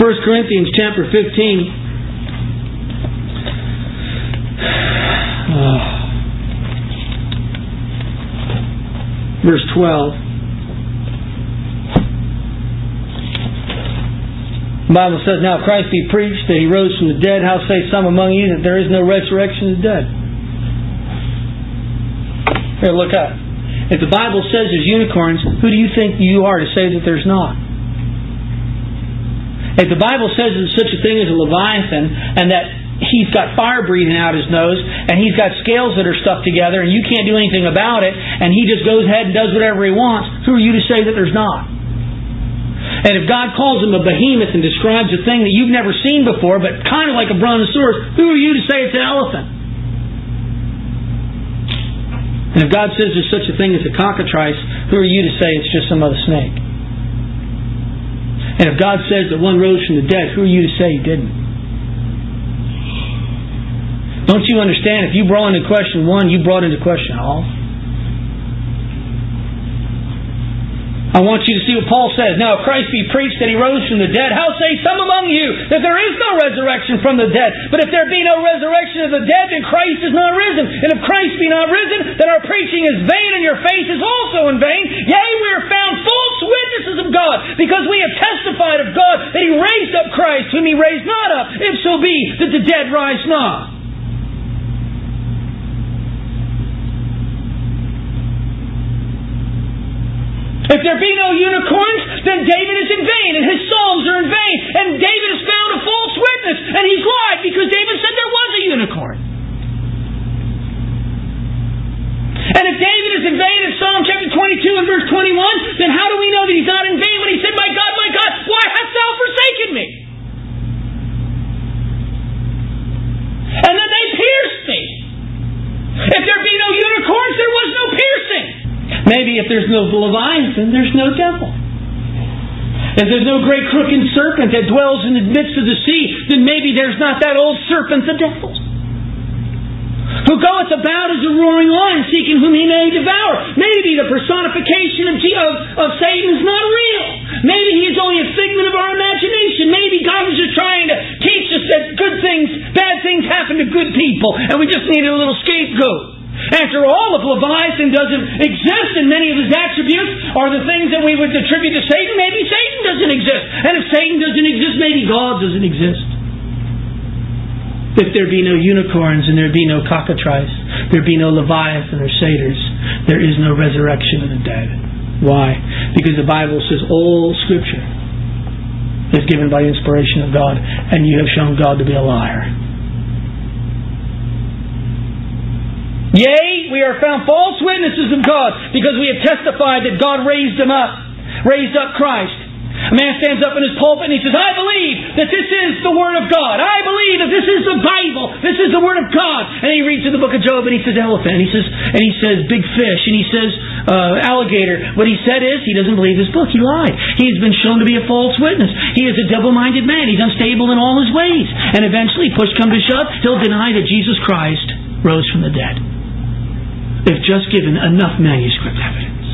1 Corinthians chapter 15. Verse 12. The Bible says, "Now if Christ be preached that He rose from the dead, how say some among you that there is no resurrection of the dead?" Here, look up. If the Bible says there's unicorns, who do you think you are to say that there's not? If the Bible says there's such a thing as a Leviathan, and that he's got fire breathing out his nose, and he's got scales that are stuck together, and you can't do anything about it, and he just goes ahead and does whatever he wants, who are you to say that there's not? And if God calls him a behemoth and describes a thing that you've never seen before, but kind of like a brontosaurus, who are you to say it's an elephant? And if God says there's such a thing as a cockatrice, who are you to say it's just some other snake? And if God says that one rose from the dead, who are you to say he didn't? Don't you understand? If you brought into question one, you brought into question all. I want you to see what Paul says. "Now if Christ be preached that He rose from the dead, how say some among you that there is no resurrection from the dead? But if there be no resurrection of the dead, then Christ is not risen. And if Christ be not risen, then our preaching is vain, and your faith is also in vain. Yea, we are found false witnesses of God, because we have testified of God that He raised up Christ, whom He raised not up, if so be that the dead rise not." If there be no unicorns, then David is in vain, and his psalms are in vain, and David is found a false witness, and he's lied because David said there was a unicorn. And if David is in vain in Psalm chapter 22 and verse 21, then how do we know that he's not in vain when he said, my God, why hast thou forsaken me?" And then they pierced me. If there be no unicorns, there was no piercing. Maybe if there's no Leviathan, there's no devil. If there's no great crooked serpent that dwells in the midst of the sea, then maybe there's not that old serpent, the devil, who goeth about as a roaring lion, seeking whom he may devour. Maybe the personification of Satan is not real. Maybe he is only a figment of our imagination. Maybe God was just trying to teach us that bad things happen to good people, and we just needed a little scapegoat. After all, if Leviathan doesn't exist and many of his attributes are the things that we would attribute to Satan, maybe Satan doesn't exist. And if Satan doesn't exist, maybe God doesn't exist. If there be no unicorns and there be no cockatrice, there be no Leviathan or satyrs, there is no resurrection of the dead. Why? Because the Bible says all Scripture is given by inspiration of God, and you have shown God to be a liar. Yea, we are found false witnesses of God, because we have testified that God raised up Christ. A man stands up in his pulpit and he says, "I believe that this is the Word of God. I believe that this is the Bible. This is the Word of God." And he reads in the book of Job and he says elephant, and he says big fish, and he says alligator. What he said is he doesn't believe his book. He lied. He has been shown to be a false witness. He is a double-minded man. He's unstable in all his ways. And eventually, push come to shove, he'll deny that Jesus Christ rose from the dead. They've just given enough manuscript evidence.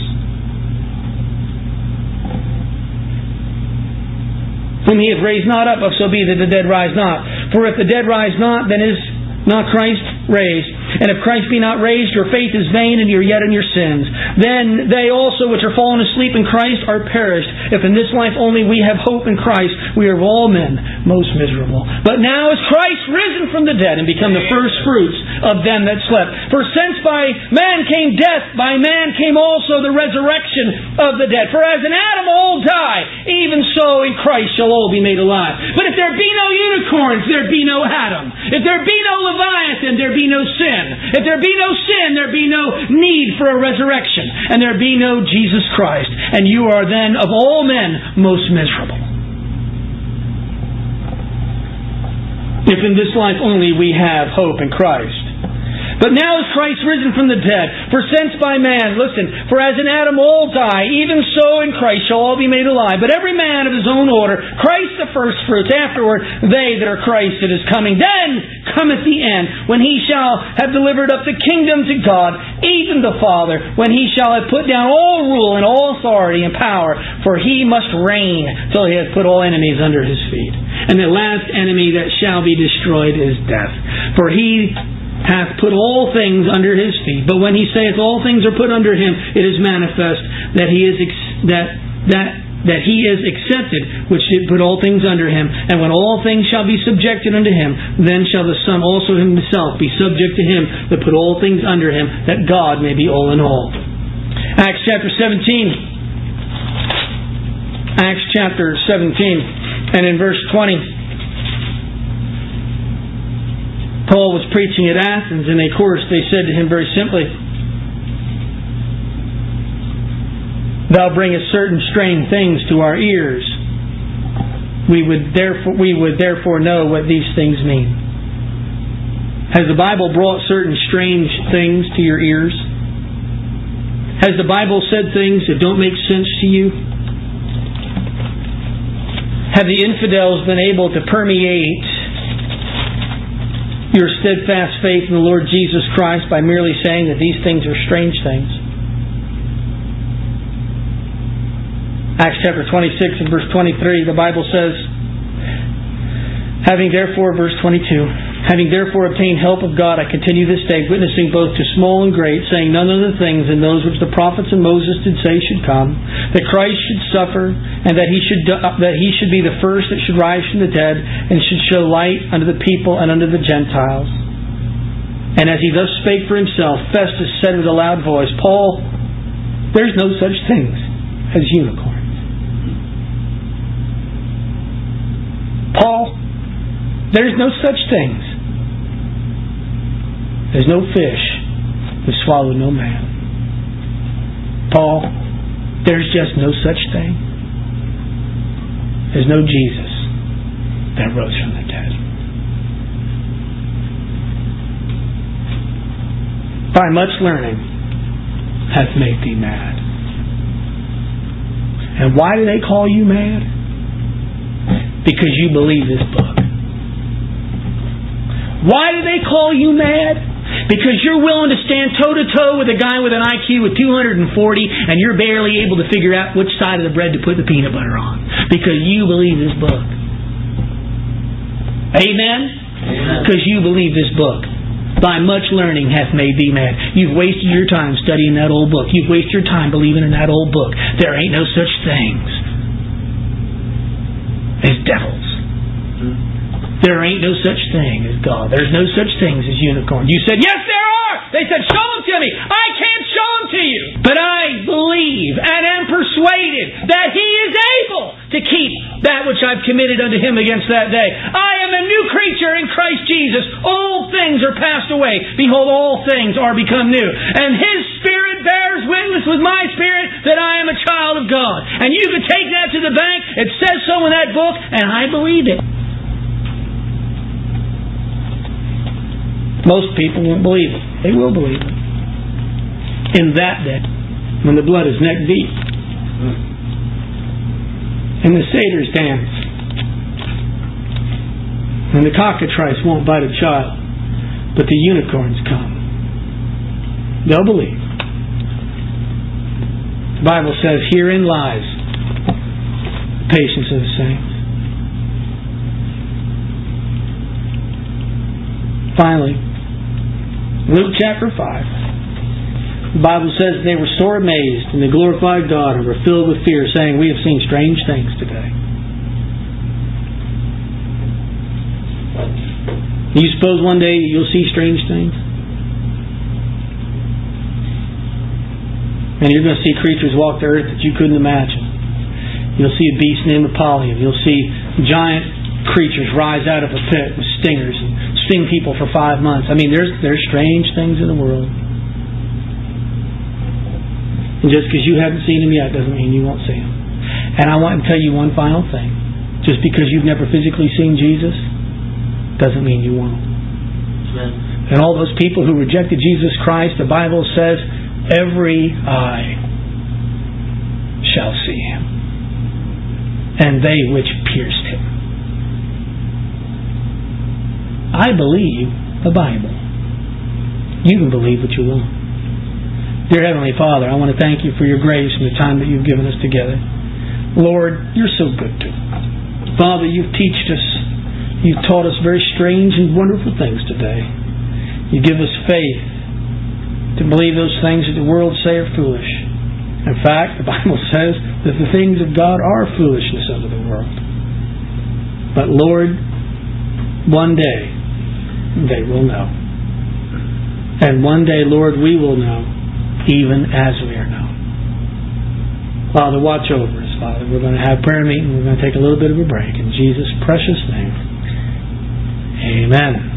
"Whom He hath raised not up, if so be that the dead rise not. For if the dead rise not, then is not Christ raised. And if Christ be not raised, your faith is vain, and you are yet in your sins. Then they also which are fallen asleep in Christ are perished. If in this life only we have hope in Christ, we are of all men most miserable. But now is Christ risen from the dead, and become the first fruits of them that slept. For since by man came death, by man came also the resurrection of the dead. For as in Adam all die, even so in Christ shall all be made alive. But if there be no unicorns, there be no Adam. If there be no Leviathan, there be no sin. If there be no sin, there be no need for a resurrection. And there be no Jesus Christ. And you are then of all men most miserable. If in this life only we have hope in Christ. But now is Christ risen from the dead. For since by man, listen, for as in Adam all die, even so in Christ shall all be made alive. But every man of his own order, Christ the first fruits, afterward they that are Christ at His coming. Then come at the end, when he shall have delivered up the kingdom to God, even the Father, when he shall have put down all rule and all authority and power, for he must reign till he has put all enemies under his feet. And the last enemy that shall be destroyed is death. For he hath put all things under his feet. But when he saith all things are put under him, it is manifest that he is that he is accepted, which did put all things under him. And when all things shall be subjected unto him, then shall the Son also himself be subject to him that put all things under him, that God may be all in all. Acts chapter 17. Acts chapter 17 and in verse 20. Paul was preaching at Athens, and of course they said to him very simply, "Thou bringest certain strange things to our ears. We would therefore know what these things mean." Has the Bible brought certain strange things to your ears? Has the Bible said things that don't make sense to you? Have the infidels been able to permeate your steadfast faith in the Lord Jesus Christ by merely saying that these things are strange things? Acts chapter 26 and verse 23, the Bible says, Having therefore obtained help of God, I continue this day, witnessing both to small and great, saying none other things than those which the prophets and Moses did say should come, that Christ should suffer, and that he should be the first that should rise from the dead, and should show light unto the people and unto the Gentiles. And as he thus spake for himself, Festus said with a loud voice, "Paul, there's no such things as unicorns. Paul, there's no such things. There's no fish that swallow no man. Paul, there's just no such thing. There's no Jesus that rose from the dead." By much learning hath made thee mad. And why do they call you mad? Because you believe this book. Why do they call you mad? Because you're willing to stand toe-to-toe with a guy with an IQ of 240 and you're barely able to figure out which side of the bread to put the peanut butter on. Because you believe this book. Amen? Because you believe this book. By much learning hath made thee mad. You've wasted your time studying that old book. You've wasted your time believing in that old book. There ain't no such things as devils. There ain't no such thing as God. There's no such things as unicorns. You said, "Yes, there are." They said, "Show them to me." I can't show them to you. But I believe and am persuaded that He is able to keep that which I've committed unto Him against that day. I am a new creature in Christ Jesus. All things are passed away. Behold, all things are become new. And His Spirit bears witness with my spirit that I am a child of God. And you can take that to the bank. It says so in that book, and I believe it. Most people won't believe it. They will believe it in that day, when the blood is neck deep, and the satyrs dance, and the cockatrice won't bite a child, but the unicorns come. They'll believe. The Bible says, "Herein lies the patience of the saints." Finally, Luke chapter 5. The Bible says they were sore amazed, and they glorified God and were filled with fear, saying, "We have seen strange things today." Do you suppose one day you'll see strange things? And you're going to see creatures walk the earth that you couldn't imagine. You'll see a beast named Apollyon. You'll see giant creatures rise out of a pit with stingers and sting people for 5 months. I mean, there's strange things in the world. And just because you haven't seen them yet doesn't mean you won't see them. And I want to tell you one final thing. Just because you've never physically seen Jesus doesn't mean you won't. Amen. And all those people who rejected Jesus Christ, the Bible says, every eye shall see Him. And they which pierced Him. I believe the Bible. You can believe what you want. Dear Heavenly Father, I want to thank you for your grace and the time that you've given us together. Lord, you're so good to us. Father, you've taught us. You've taught us very strange and wonderful things today. You give us faith to believe those things that the world say are foolish. In fact, the Bible says that the things of God are foolishness unto the world. But Lord, one day they will know. And one day, Lord, we will know, even as we are known. Father, watch over us, Father. We're going to have prayer meeting. We're going to take a little bit of a break. In Jesus' precious name, amen.